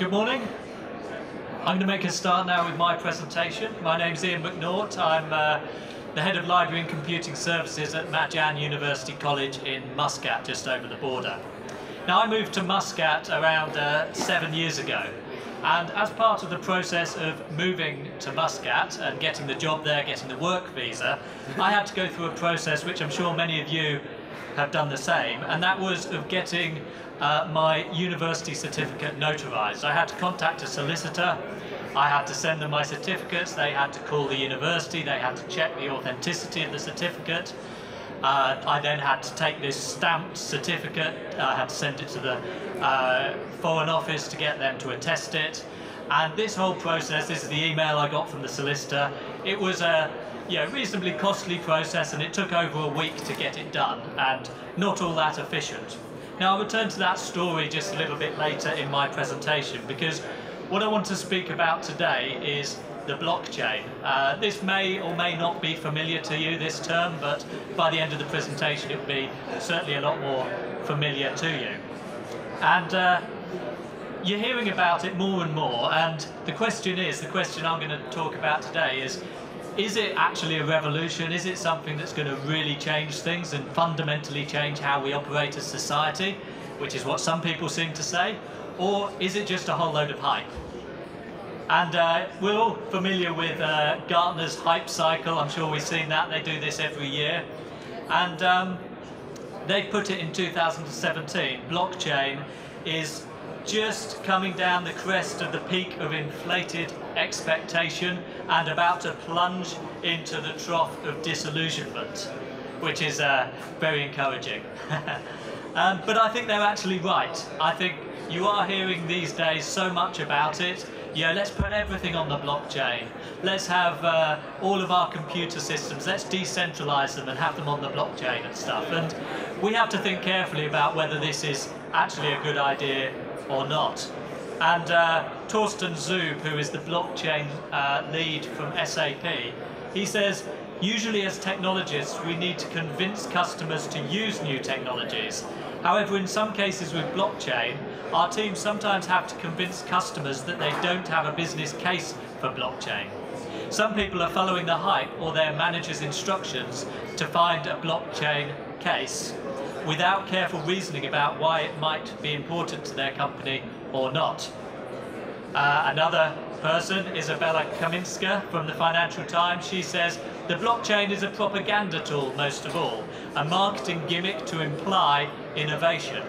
Good morning. I'm going to make a start now with my presentation. My name's Ian McNaught. I'm the head of Library and Computing Services at Majan University College in Muscat, just over the border. Now, I moved to Muscat around 7 years ago, and as part of the process of moving to Muscat and getting the job there, getting the work visa, I had to go through a process which I'm sure many of you have done the same, and that was of getting my university certificate notarized. I had to contact a solicitor, I had to send them my certificates, they had to call the university, they had to check the authenticity of the certificate. I then had to take this stamped certificate, I had to send it to the Foreign Office to get them to attest it. And this whole process, this is the email I got from the solicitor, it was a reasonably costly process, and it took over a week to get it done, and not all that efficient. Now, I'll return to that story just a little bit later in my presentation, because what I want to speak about today is the blockchain. This may or may not be familiar to you this term, but by the end of the presentation it will be certainly a lot more familiar to you. And you're hearing about it more and more, and the question is, the question I'm going to talk about today is it actually a revolution? Is it something that's going to really change things and fundamentally change how we operate as society, which is what some people seem to say, or is it just a whole load of hype? And we're all familiar with Gartner's hype cycle. I'm sure we've seen that. They do this every year. And they put it in 2017. Blockchain is just coming down the crest of the peak of inflated expectation and about to plunge into the trough of disillusionment, which is very encouraging. But I think they're actually right. I think you are hearing these days so much about it. Yeah, let's put everything on the blockchain. Let's have all of our computer systems, let's decentralize them and have them on the blockchain and stuff. And we have to think carefully about whether this is actually a good idea or not. And Torsten Zub, who is the blockchain lead from SAP, he says, usually as technologists, we need to convince customers to use new technologies. However, in some cases with blockchain, our teams sometimes have to convince customers that they don't have a business case for blockchain. Some people are following the hype or their manager's instructions to find a blockchain case without careful reasoning about why it might be important to their company or not. Another person, Isabella Kaminska from the Financial Times, she says, the blockchain is a propaganda tool most of all, a marketing gimmick to imply innovation.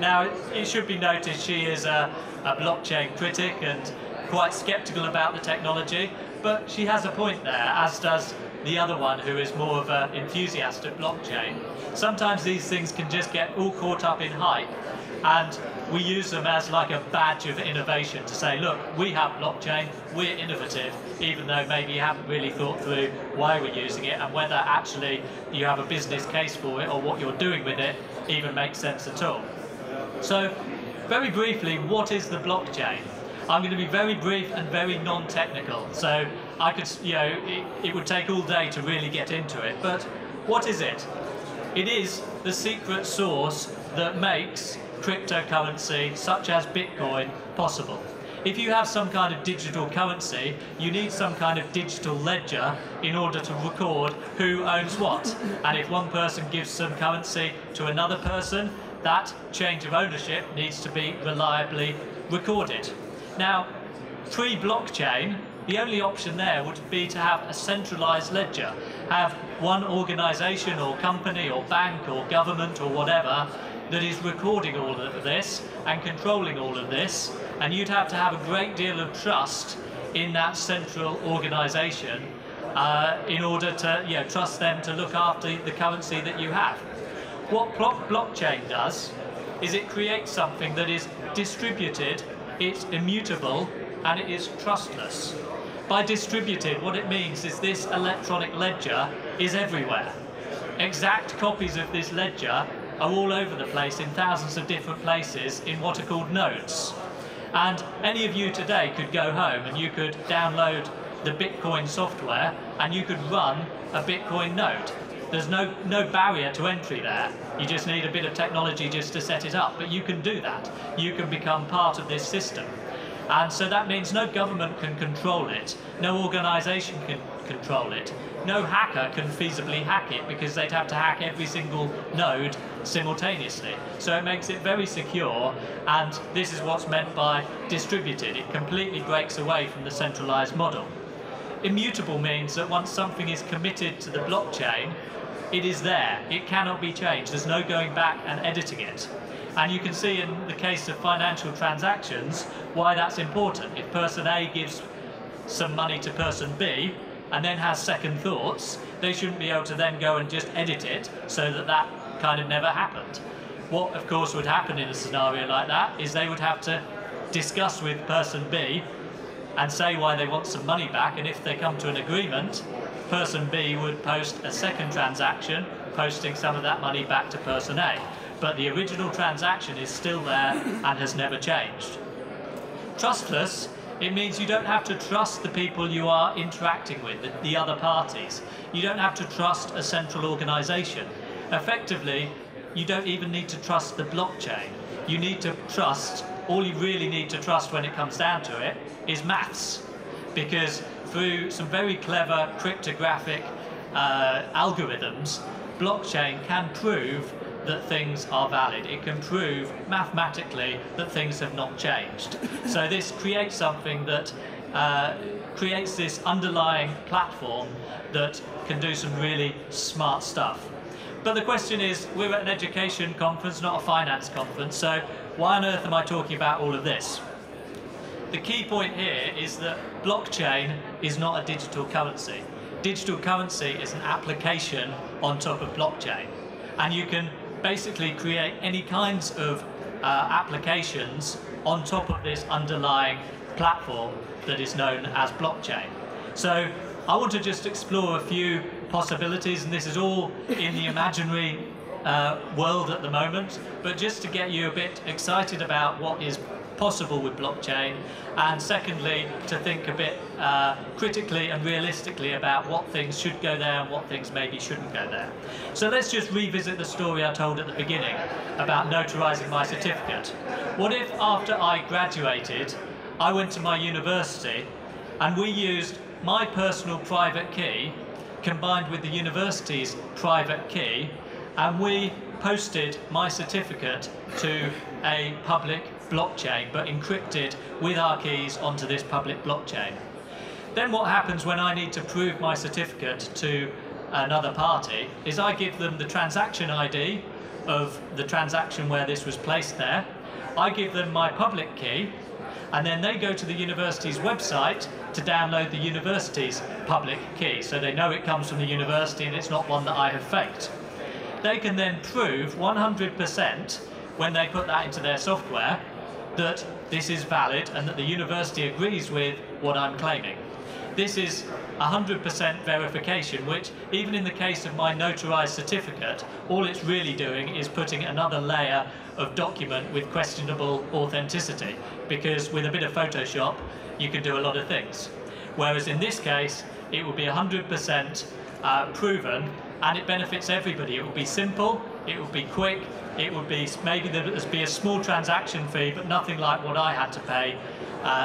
Now, it should be noted she is a blockchain critic and quite sceptical about the technology, but she has a point there, as does the other one who is more of an enthusiast of blockchain. Sometimes these things can just get all caught up in hype, and we use them as like a badge of innovation to say, look, we have blockchain, we're innovative, even though maybe you haven't really thought through why we're using it and whether actually you have a business case for it or what you're doing with it even makes sense at all. So, very briefly, what is the blockchain? I'm going to be very brief and very non-technical, so I could, it would take all day to really get into it, but what is it? It is the secret sauce that makes cryptocurrency such as Bitcoin possible. If you have some kind of digital currency, you need some kind of digital ledger in order to record who owns what. And if one person gives some currency to another person, that change of ownership needs to be reliably recorded. Now, pre-blockchain, the only option there would be to have a centralized ledger, have one organization or company or bank or government or whatever that is recording all of this and controlling all of this, and you'd have to have a great deal of trust in that central organization in order to trust them to look after the currency that you have. What blockchain does is it creates something that is distributed, it's immutable, and it is trustless. By distributed, what it means is this electronic ledger is everywhere. Exact copies of this ledger are all over the place in thousands of different places in what are called nodes. And any of you today could go home and you could download the Bitcoin software and you could run a Bitcoin node. There's no barrier to entry there. You just need a bit of technology just to set it up, but you can do that. You can become part of this system. And so that means no government can control it, no organisation can control it, no hacker can feasibly hack it because they'd have to hack every single node simultaneously. So it makes it very secure, and this is what's meant by distributed. It completely breaks away from the centralised model. Immutable means that once something is committed to the blockchain, it is there. It cannot be changed. There's no going back and editing it. And you can see in the case of financial transactions why that's important. If person A gives some money to person B and then has second thoughts, they shouldn't be able to then go and just edit it so that that kind of never happened. What, of course, would happen in a scenario like that is they would have to discuss with person B and say why they want some money back, and if they come to an agreement, person B would post a second transaction posting some of that money back to person A. But the original transaction is still there and has never changed. Trustless, it means you don't have to trust the people you are interacting with, the other parties. You don't have to trust a central organisation. Effectively, you don't even need to trust the blockchain. You need to trust, all you really need to trust when it comes down to it, is maths. Because through some very clever cryptographic algorithms, blockchain can prove that things are valid. It can prove mathematically that things have not changed. So this creates something that creates this underlying platform that can do some really smart stuff. But the question is, we're at an education conference, not a finance conference, so why on earth am I talking about all of this? The key point here is that blockchain is not a digital currency. Digital currency is an application on top of blockchain. And you can basically create any kinds of applications on top of this underlying platform that is known as blockchain. So I want to just explore a few possibilities, and this is all in the imaginary world at the moment, but just to get you a bit excited about what is possible with blockchain, and secondly to think a bit critically and realistically about what things should go there and what things maybe shouldn't go there. So let's just revisit the story I told at the beginning about notarizing my certificate. What if after I graduated I went to my university and we used my personal private key combined with the university's private key, and we posted my certificate to a public blockchain, but encrypted with our keys onto this public blockchain? Then what happens when I need to prove my certificate to another party is I give them the transaction ID of the transaction where this was placed there, I give them my public key, and then they go to the university's website to download the university's public key, so they know it comes from the university and it's not one that I have faked. They can then prove 100% when they put that into their software that this is valid and that the university agrees with what I'm claiming. This is 100% verification, which even in the case of my notarized certificate, all it's really doing is putting another layer of document with questionable authenticity, because with a bit of Photoshop you can do a lot of things. Whereas in this case it will be 100% proven, and it benefits everybody. It will be simple, it will be quick, it would be maybe there would be a small transaction fee, but nothing like what I had to pay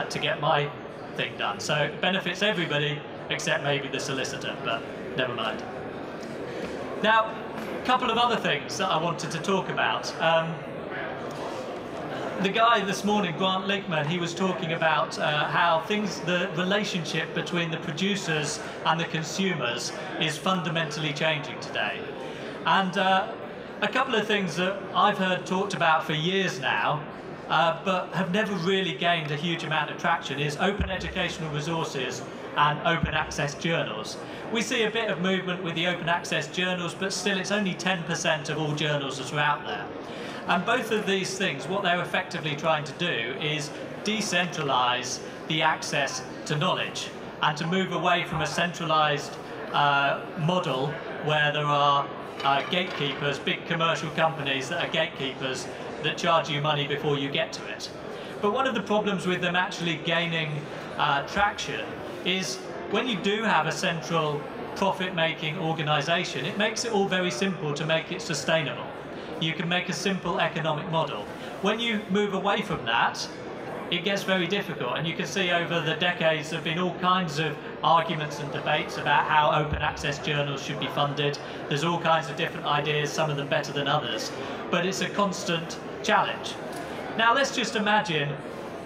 to get my thing done. So it benefits everybody except maybe the solicitor, but never mind. Now, a couple of other things that I wanted to talk about. The guy this morning, Grant Lichtman, he was talking about how the relationship between the producers and the consumers is fundamentally changing today. And a couple of things that I've heard talked about for years now, but have never really gained a huge amount of traction, is open educational resources and open access journals. We see a bit of movement with the open access journals, but still it's only 10% of all journals that are out there. And both of these things, what they're effectively trying to do is decentralise the access to knowledge and to move away from a centralised model where there are gatekeepers, big commercial companies that are gatekeepers that charge you money before you get to it. But one of the problems with them actually gaining traction is when you do have a central profit-making organisation, it makes it all very simple to make it sustainable. You can make a simple economic model. When you move away from that, it gets very difficult. And you can see over the decades there have been all kinds of arguments and debates about how open access journals should be funded. There's all kinds of different ideas, some of them better than others, but it's a constant challenge. Now let's just imagine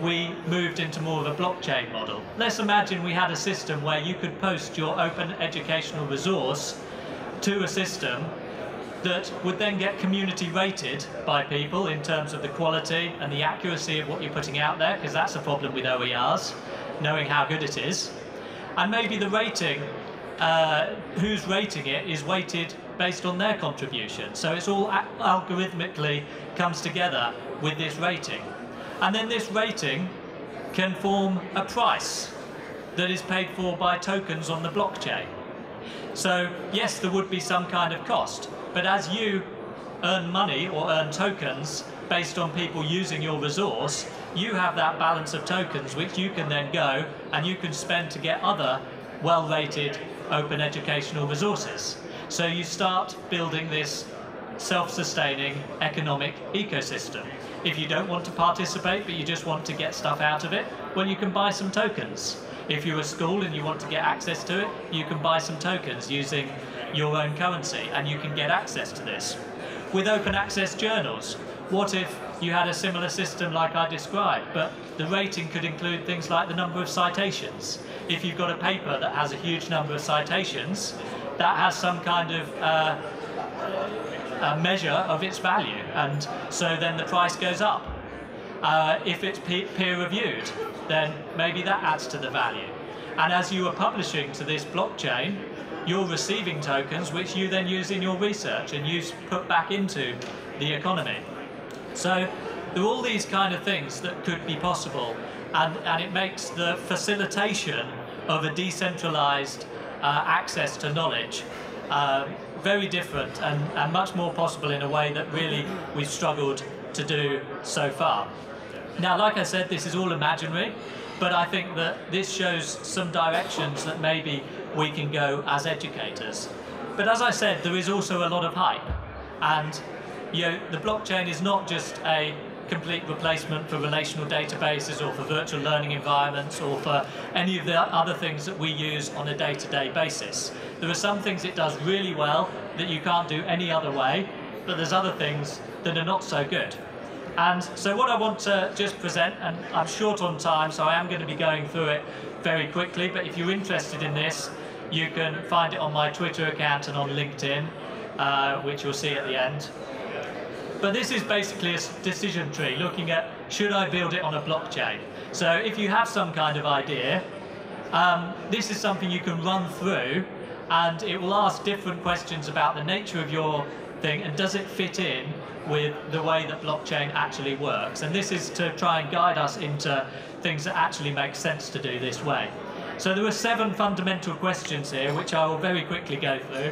we moved into more of a blockchain model. Let's imagine we had a system where you could post your open educational resource to a system that would then get community rated by people in terms of the quality and the accuracy of what you're putting out there, because that's a problem with OERs, knowing how good it is. And maybe the rating, who's rating it, is weighted based on their contribution. So it's all algorithmically comes together with this rating. And then this rating can form a price that is paid for by tokens on the blockchain. So yes, there would be some kind of cost, but as you earn money or earn tokens based on people using your resource, you have that balance of tokens which you can then go and you can spend to get other well-rated open educational resources. So you start building this self-sustaining economic ecosystem. If you don't want to participate but you just want to get stuff out of it, well, you can buy some tokens. If you're a school and you want to get access to it, you can buy some tokens using your own currency and you can get access to this. With open access journals, what if you had a similar system like I described, but the rating could include things like the number of citations. If you've got a paper that has a huge number of citations, that has some kind of a measure of its value, and so then the price goes up. If it's peer-reviewed, then maybe that adds to the value. And as you are publishing to this blockchain, you're receiving tokens which you then use in your research and you put back into the economy. So there are all these kind of things that could be possible, and it makes the facilitation of a decentralized access to knowledge very different and much more possible in a way that really we've struggled to do so far. Now, like I said, this is all imaginary, but I think that this shows some directions that maybe we can go as educators. But as I said, there is also a lot of hype, and you know, the blockchain is not just a complete replacement for relational databases or for virtual learning environments or for any of the other things that we use on a day-to-day basis. There are some things it does really well that you can't do any other way, but there's other things that are not so good. And so what I want to just present, and I'm short on time, so I am going to be going through it very quickly, but if you're interested in this, you can find it on my Twitter account and on LinkedIn, which you'll see at the end. But this is basically a decision tree looking at, should I build it on a blockchain? So if you have some kind of idea, this is something you can run through, and it will ask different questions about the nature of your thing and does it fit in with the way that blockchain actually works. And this is to try and guide us into things that actually make sense to do this way. So there are 7 fundamental questions here, which I will very quickly go through.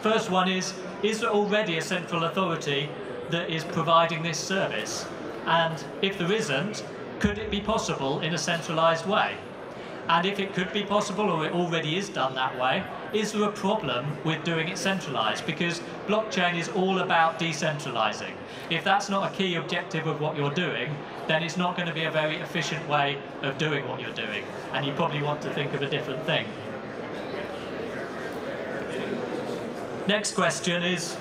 First one is there already a central authority that is providing this service? And if there isn't, could it be possible in a centralized way? And if it could be possible, or it already is done that way, is there a problem with doing it centralized? Because blockchain is all about decentralizing. If that's not a key objective of what you're doing, then it's not going to be a very efficient way of doing what you're doing. And you probably want to think of a different thing. Next question is,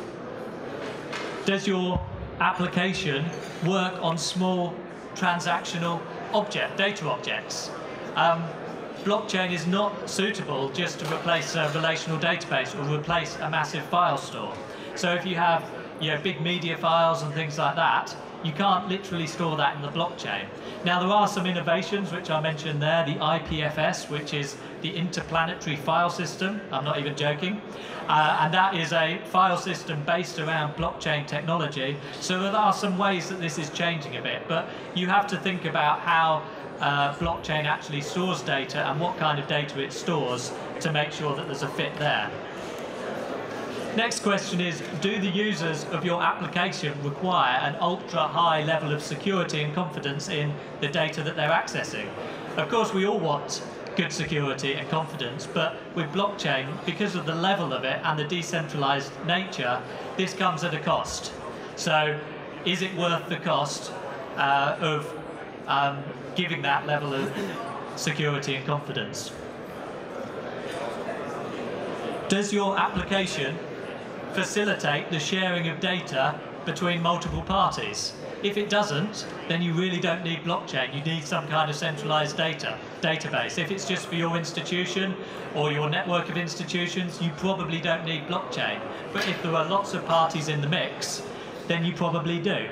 does your application work on small transactional data objects? Blockchain is not suitable just to replace a relational database or replace a massive file store. So if you have big media files and things like that, you can't literally store that in the blockchain. Now there are some innovations which I mentioned there, the IPFS, which is the Interplanetary File System, I'm not even joking, and that is a file system based around blockchain technology. So there are some ways that this is changing a bit, but you have to think about how blockchain actually stores data and what kind of data it stores to make sure that there's a fit there. Next question is, do the users of your application require an ultra-high level of security and confidence in the data that they're accessing? Of course, we all want good security and confidence, but with blockchain, because of the level of it and the decentralized nature, this comes at a cost. So is it worth the cost of giving that level of security and confidence. Does your application facilitate the sharing of data between multiple parties? If it doesn't, then you really don't need blockchain. You need some kind of centralized database. If it's just for your institution or your network of institutions, you probably don't need blockchain. But if there are lots of parties in the mix, then you probably do.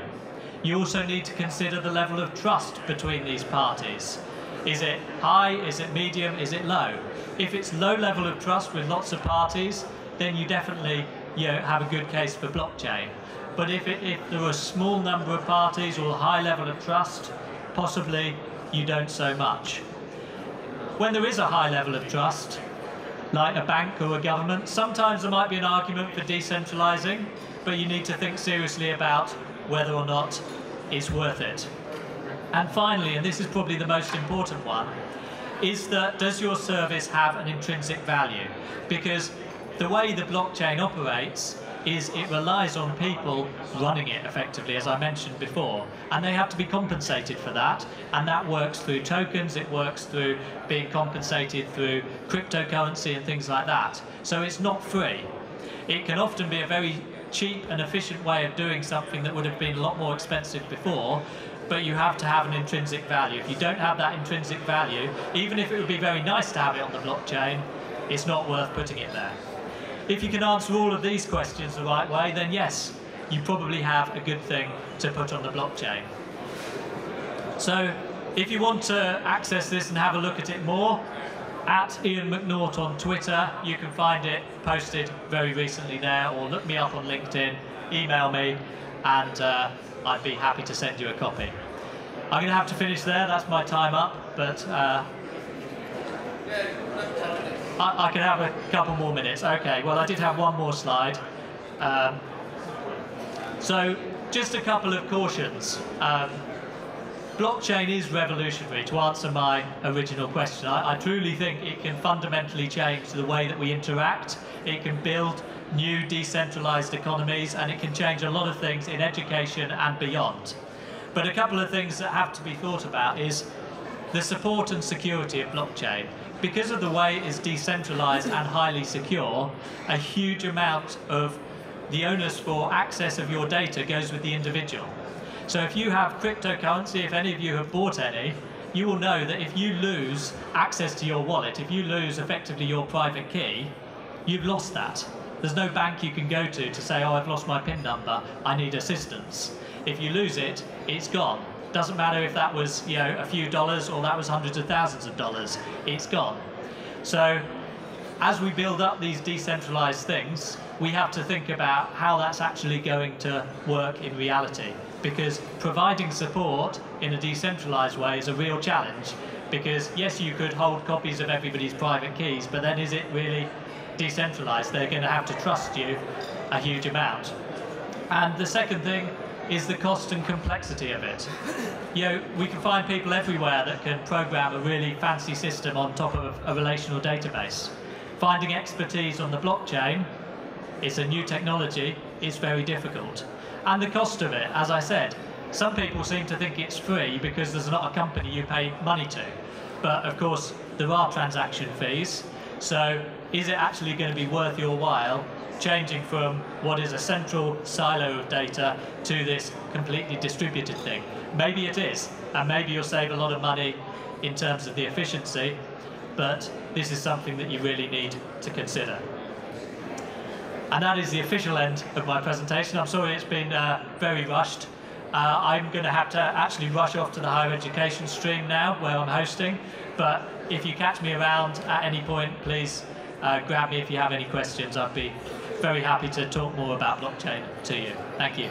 You also need to consider the level of trust between these parties. Is it high? Is it medium? Is it low? If it's low level of trust with lots of parties, then you definitely have a good case for blockchain. But if there are a small number of parties or a high level of trust, possibly you don't so much. When there is a high level of trust, like a bank or a government, sometimes there might be an argument for decentralizing, but you need to think seriously about whether or not it's worth it. And finally, and this is probably the most important one, is that does your service have an intrinsic value? Because the way the blockchain operates is it relies on people running it effectively, as I mentioned before, and they have to be compensated for that, and that works through tokens, it works through being compensated through cryptocurrency and things like that. So it's not free. It can often be a very cheap and efficient way of doing something that would have been a lot more expensive before, but you have to have an intrinsic value. If you don't have that intrinsic value, even if it would be very nice to have it on the blockchain, it's not worth putting it there. If you can answer all of these questions the right way, then yes, you probably have a good thing to put on the blockchain. So if you want to access this and have a look at it more, at Ian McNaught on Twitter, you can find it posted very recently there, or look me up on LinkedIn, email me, and I'd be happy to send you a copy. I'm going to have to finish there, that's my time up, but I can have a couple more minutes. Okay, well I did have one more slide. So just a couple of cautions. Blockchain is revolutionary, to answer my original question. I truly think it can fundamentally change the way that we interact. It can build new decentralized economies, and it can change a lot of things in education and beyond. But a couple of things that have to be thought about is the support and security of blockchain. Because of the way it is decentralized and highly secure, a huge amount of the onus for access of your data goes with the individual. So if you have cryptocurrency, if any of you have bought any, you will know that if you lose access to your wallet, if you lose effectively your private key, you've lost that. There's no bank you can go to say, oh, I've lost my PIN number, I need assistance. If you lose it, it's gone. Doesn't matter if that was a few dollars or that was hundreds of thousands of dollars, it's gone. So as we build up these decentralized things, we have to think about how that's actually going to work in reality, because providing support in a decentralized way is a real challenge, because yes, you could hold copies of everybody's private keys, but then is it really decentralized? They're going to have to trust you a huge amount. And the second thing is the cost and complexity of it. We can find people everywhere that can program a really fancy system on top of a relational database. Finding expertise on the blockchain, it's a new technology, it's very difficult. And the cost of it, as I said, some people seem to think it's free because there's not a company you pay money to. But of course, there are transaction fees. So is it actually going to be worth your while changing from what is a central silo of data to this completely distributed thing? Maybe it is, and maybe you'll save a lot of money in terms of the efficiency, but this is something that you really need to consider. And that is the official end of my presentation. I'm sorry it's been very rushed. I'm going to have to actually rush off to the higher education stream now, where I'm hosting, but if you catch me around at any point, please grab me if you have any questions. I'd be very happy to talk more about blockchain to you. Thank you.